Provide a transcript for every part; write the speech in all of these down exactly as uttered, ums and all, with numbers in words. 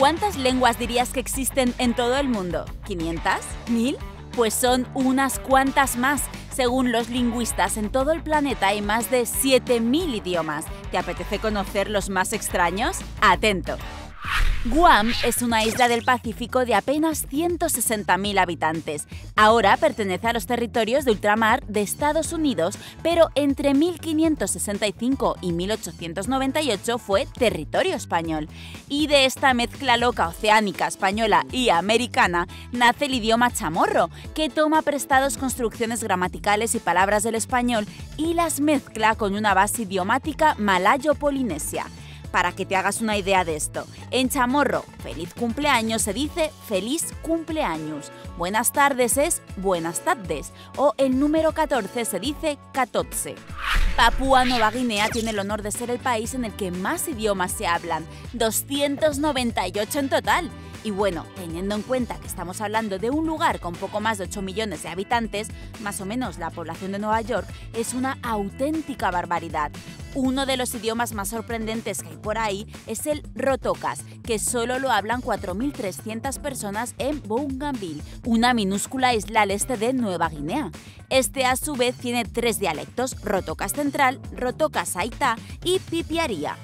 ¿Cuántas lenguas dirías que existen en todo el mundo? ¿quinientas? ¿mil? Pues son unas cuantas más. Según los lingüistas, en todo el planeta hay más de siete mil idiomas. ¿Te apetece conocer los más extraños? ¡Atento! Guam es una isla del Pacífico de apenas ciento sesenta mil habitantes. Ahora pertenece a los territorios de ultramar de Estados Unidos, pero entre mil quinientos sesenta y cinco y mil ochocientos noventa y ocho fue territorio español. Y de esta mezcla loca oceánica, española y americana nace el idioma chamorro, que toma prestados construcciones gramaticales y palabras del español y las mezcla con una base idiomática malayo-polinesia. Para que te hagas una idea de esto, en Chamorro, feliz cumpleaños se dice feliz cumpleaños, buenas tardes es buenas tardes o el número catorce se dice catotze. Papúa Nueva Guinea tiene el honor de ser el país en el que más idiomas se hablan, doscientos noventa y ocho en total. Y bueno, teniendo en cuenta que estamos hablando de un lugar con poco más de ocho millones de habitantes, más o menos la población de Nueva York, es una auténtica barbaridad. Uno de los idiomas más sorprendentes que hay por ahí es el Rotokas, que solo lo hablan cuatro mil trescientas personas en Bougainville, una minúscula isla al este de Nueva Guinea. Este a su vez tiene tres dialectos, Rotokas Central, Rotokas Aitá y Pipiaría.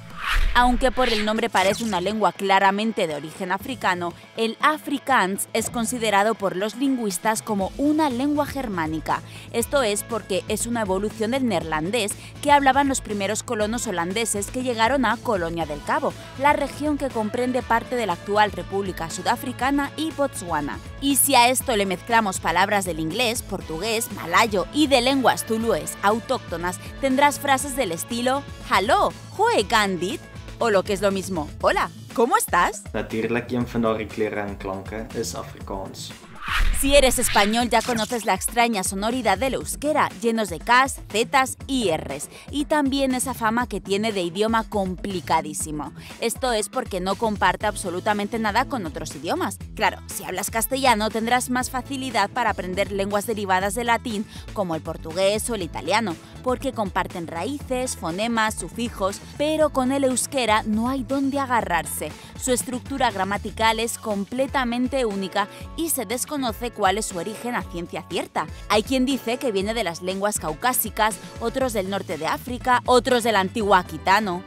Aunque por el nombre parece una lengua claramente de origen africano, el Afrikaans es considerado por los lingüistas como una lengua germánica. Esto es porque es una evolución del neerlandés que hablaban los primeros colonos holandeses que llegaron a Colonia del Cabo, la región que comprende parte de la actual República Sudafricana y Botsuana. Y si a esto le mezclamos palabras del inglés, portugués, malayo y de lenguas tulúes autóctonas, tendrás frases del estilo «Hallo, hoe gandit», o lo que es lo mismo, hola, ¿cómo estás? Natuurlijk en vernoren kleren en klanken es Afrikaans. Si eres español ya conoces la extraña sonoridad del euskera, llenos de Ks, Zs y Rs, y también esa fama que tiene de idioma complicadísimo. Esto es porque no comparte absolutamente nada con otros idiomas. Claro, si hablas castellano tendrás más facilidad para aprender lenguas derivadas del latín, como el portugués o el italiano, porque comparten raíces, fonemas, sufijos, pero con el euskera no hay dónde agarrarse. Su estructura gramatical es completamente única y se desconoce conoce cuál es su origen a ciencia cierta. Hay quien dice que viene de las lenguas caucásicas, otros del norte de África, otros del antiguo Aquitano.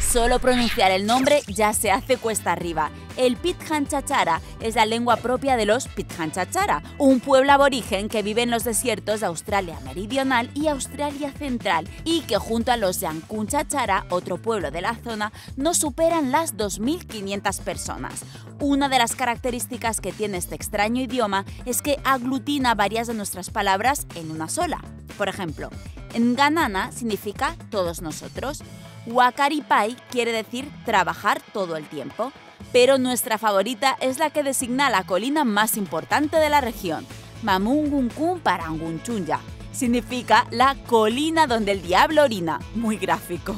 Solo pronunciar el nombre ya se hace cuesta arriba. El Pitjantjatjara es la lengua propia de los Pitjantjatjara, un pueblo aborigen que vive en los desiertos de Australia Meridional y Australia Central y que junto a los Yankunytjatjara, otro pueblo de la zona, no superan las dos mil quinientas personas. Una de las características que tiene este extraño idioma es que aglutina varias de nuestras palabras en una sola. Por ejemplo, Nganana significa todos nosotros, Wakaripai quiere decir trabajar todo el tiempo. Pero nuestra favorita es la que designa la colina más importante de la región, Mamungunkun Parangunchunya. Significa la colina donde el diablo orina. Muy gráfico.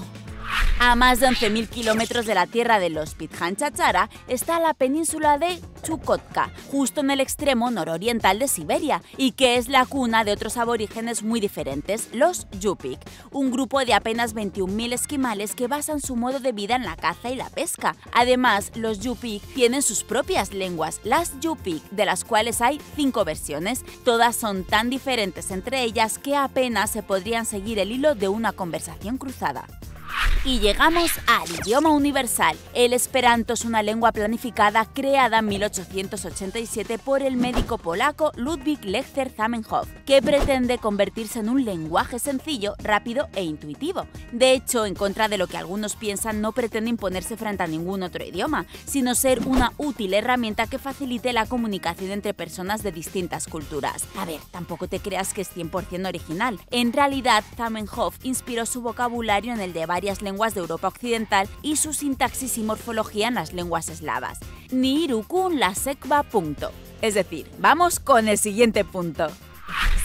A más de once mil kilómetros de la tierra de los Pitjantjatjara está la península de Chukotka, justo en el extremo nororiental de Siberia, y que es la cuna de otros aborígenes muy diferentes, los Yupik, un grupo de apenas veintiún mil esquimales que basan su modo de vida en la caza y la pesca. Además, los Yupik tienen sus propias lenguas, las Yupik, de las cuales hay cinco versiones. Todas son tan diferentes entre ellas que apenas se podrían seguir el hilo de una conversación cruzada. Y llegamos al idioma universal. El esperanto es una lengua planificada creada en mil ochocientos ochenta y siete por el médico polaco Ludwik Lejzer Zamenhof, que pretende convertirse en un lenguaje sencillo, rápido e intuitivo. De hecho, en contra de lo que algunos piensan, no pretende imponerse frente a ningún otro idioma, sino ser una útil herramienta que facilite la comunicación entre personas de distintas culturas. A ver, tampoco te creas que es cien por cien original. En realidad, Zamenhof inspiró su vocabulario en el de varias lenguas de Europa Occidental y su sintaxis y morfología en las lenguas eslavas. Ni irukun la sekba punto. Es decir, vamos con el siguiente punto.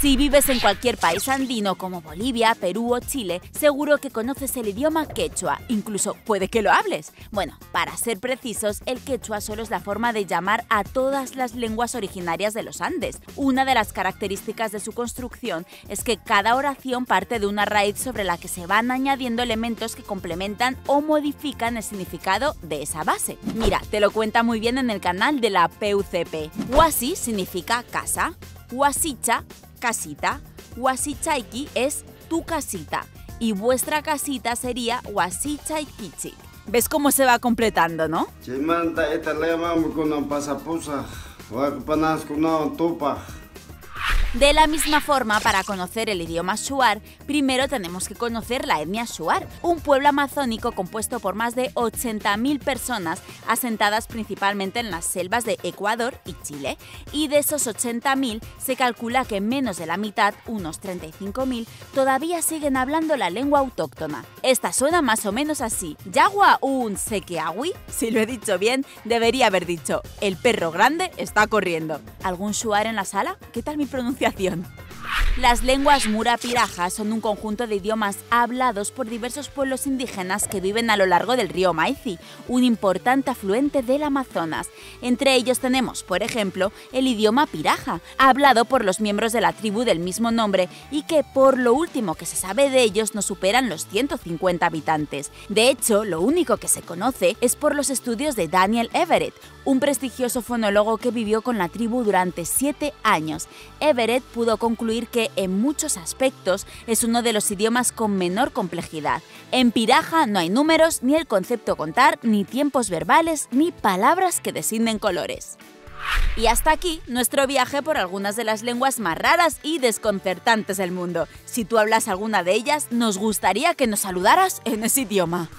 Si vives en cualquier país andino como Bolivia, Perú o Chile, seguro que conoces el idioma quechua, incluso puede que lo hables. Bueno, para ser precisos, el quechua solo es la forma de llamar a todas las lenguas originarias de los Andes. Una de las características de su construcción es que cada oración parte de una raíz sobre la que se van añadiendo elementos que complementan o modifican el significado de esa base. Mira, te lo cuenta muy bien en el canal de la P U C P. Huasi significa casa, huasicha, casita, huasichaiki es tu casita y vuestra casita sería huasichaikichi. ¿Ves cómo se va completando, no? De la misma forma, para conocer el idioma Shuar, primero tenemos que conocer la etnia Shuar, un pueblo amazónico compuesto por más de ochenta mil personas asentadas principalmente en las selvas de Ecuador y Chile. Y de esos ochenta mil, se calcula que menos de la mitad, unos treinta y cinco mil, todavía siguen hablando la lengua autóctona. Esta suena más o menos así. Yagua un sekeawi, si lo he dicho bien, debería haber dicho, el perro grande está corriendo. ¿Algún Shuar en la sala? ¿Qué tal mi pronunciación? Las lenguas mura-pirahã son un conjunto de idiomas hablados por diversos pueblos indígenas que viven a lo largo del río Maizi, un importante afluente del Amazonas. Entre ellos tenemos, por ejemplo, el idioma pirahã, hablado por los miembros de la tribu del mismo nombre y que, por lo último que se sabe de ellos, no superan los ciento cincuenta habitantes. De hecho, lo único que se conoce es por los estudios de Daniel Everett, un prestigioso fonólogo que vivió con la tribu durante siete años. Everett pudo concluir que, en muchos aspectos, es uno de los idiomas con menor complejidad. En pirahã no hay números, ni el concepto contar, ni tiempos verbales, ni palabras que designen colores. Y hasta aquí nuestro viaje por algunas de las lenguas más raras y desconcertantes del mundo. Si tú hablas alguna de ellas, nos gustaría que nos saludaras en ese idioma.